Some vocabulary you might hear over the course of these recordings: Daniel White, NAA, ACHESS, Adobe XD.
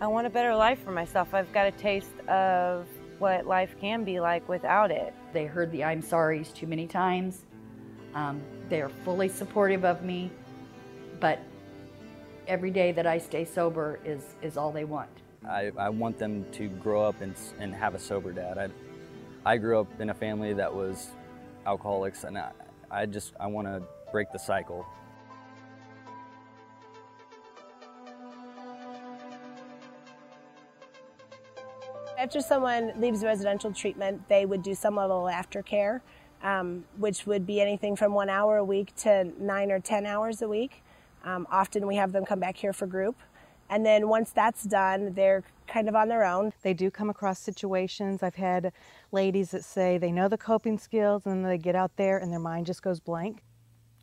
I want a better life for myself. I've got a taste of what life can be like without it. They heard the I'm sorry's too many times. They are fully supportive of me, but every day that I stay sober is all they want. I want them to grow up and have a sober dad. I grew up in a family that was alcoholics, and I want to break the cycle. After someone leaves residential treatment, they would do some level of aftercare, which would be anything from 1 hour a week to 9 or 10 hours a week. Often we have them come back here for group. And then once that's done, they're kind of on their own. They do come across situations. I've had ladies that say they know the coping skills, and then they get out there and their mind just goes blank.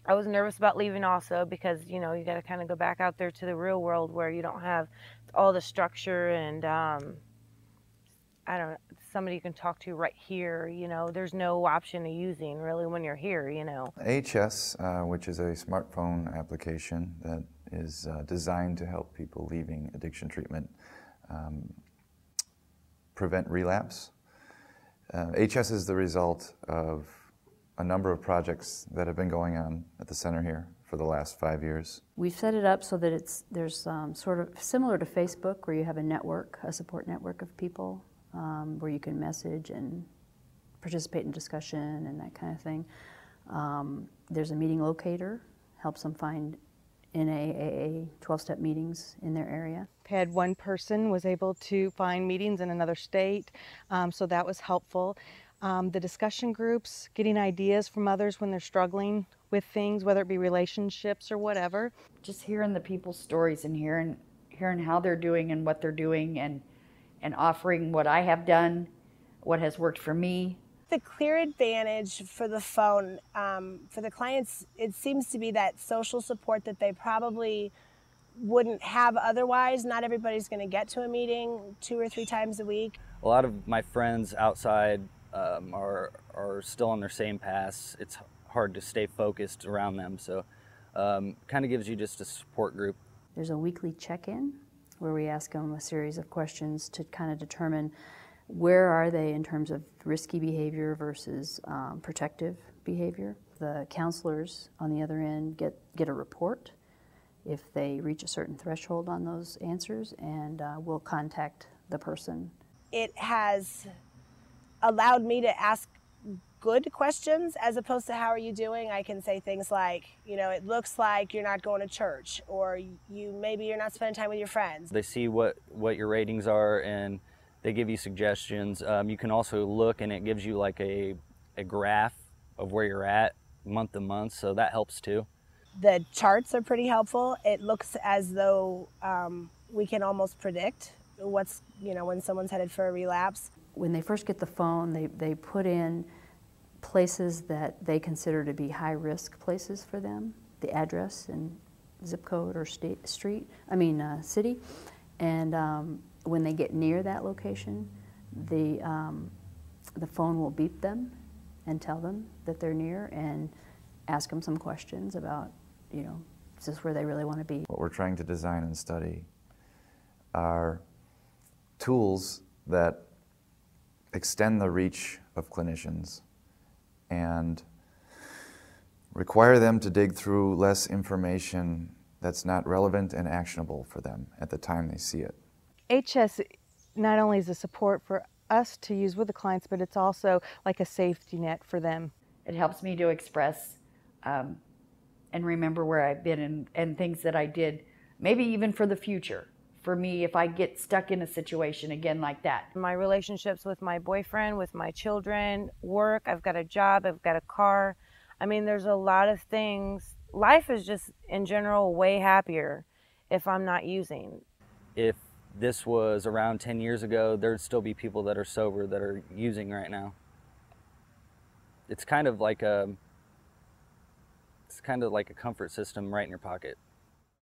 I was nervous about leaving also because, you know, you got to kind of go back out there to the real world where you don't have all the structure and, I don't know, somebody you can talk to right here, you know. There's no option of using really when you're here, you know. ACHESS, which is a smartphone application that is designed to help people leaving addiction treatment prevent relapse. ACHESS is the result of a number of projects that have been going on at the center here for the last 5 years. We've set it up so that there's sort of similar to Facebook, where you have a network, a support network of people where you can message and participate in discussion and that kind of thing. There's a meeting locator, helps them find NAA 12-step meetings in their area. Had one person was able to find meetings in another state, so that was helpful. The discussion groups, getting ideas from others when they're struggling with things, whether it be relationships or whatever. Just hearing the people's stories and hearing how they're doing and what they're doing, and offering what I have done, what has worked for me. The clear advantage for the phone, for the clients, it seems to be that social support that they probably wouldn't have otherwise. Not everybody's going to get to a meeting 2 or 3 times a week. A lot of my friends outside are still on their same paths. It's hard to stay focused around them, so kind of gives you just a support group. There's a weekly check-in where we ask them a series of questions to kind of determine where are they in terms of risky behavior versus protective behavior. The counselors on the other end get a report if they reach a certain threshold on those answers, and we'll contact the person. It has allowed me to ask good questions as opposed to how are you doing. I can say things like, you know, it looks like you're not going to church, or maybe you're not spending time with your friends. They see what your ratings are, and they give you suggestions. You can also look, and it gives you like a graph of where you're at month to month, so that helps too. The charts are pretty helpful. It looks as though we can almost predict what's, you know, when someone's headed for a relapse. When they first get the phone, they put in places that they consider to be high-risk places for them, the address and zip code or city. And when they get near that location, the phone will beep them and tell them that they're near and ask them some questions about, you know, is this where they really want to be? What we're trying to design and study are tools that extend the reach of clinicians and require them to dig through less information that's not relevant and actionable for them at the time they see it. ACHESS not only is a support for us to use with the clients, but it's also like a safety net for them. It helps me to express and remember where I've been and things that I did, maybe even for the future. For me, if I get stuck in a situation again like that. My relationships with my boyfriend, with my children, work, I've got a job, I've got a car. I mean, there's a lot of things. Life is just, in general, way happier if I'm not using. If this was around 10 years ago, there'd still be people that are sober that are using right now. It's kind of like a comfort system right in your pocket.